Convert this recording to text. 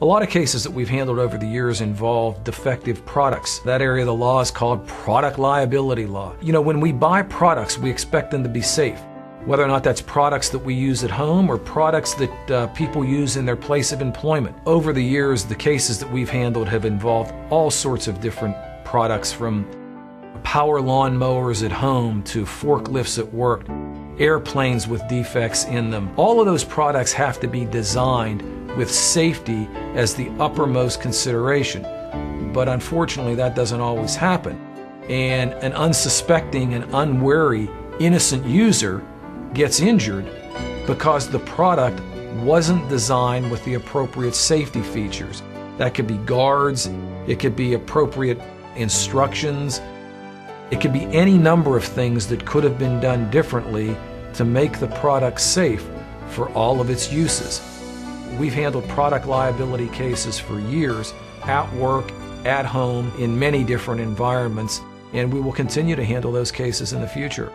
A lot of cases that we've handled over the years involve defective products. That area of the law is called product liability law. You know, when we buy products, we expect them to be safe. Whether or not that's products that we use at home or products that people use in their place of employment. Over the years, the cases that we've handled have involved all sorts of different products, from power lawn mowers at home to forklifts at work, airplanes with defects in them. All of those products have to be designed with safety as the uppermost consideration. But unfortunately, that doesn't always happen. And an unsuspecting and unwary innocent user gets injured because the product wasn't designed with the appropriate safety features. That could be guards, it could be appropriate instructions, it could be any number of things that could have been done differently to make the product safe for all of its uses. We've handled product liability cases for years, at work, at home, in many different environments, and we will continue to handle those cases in the future.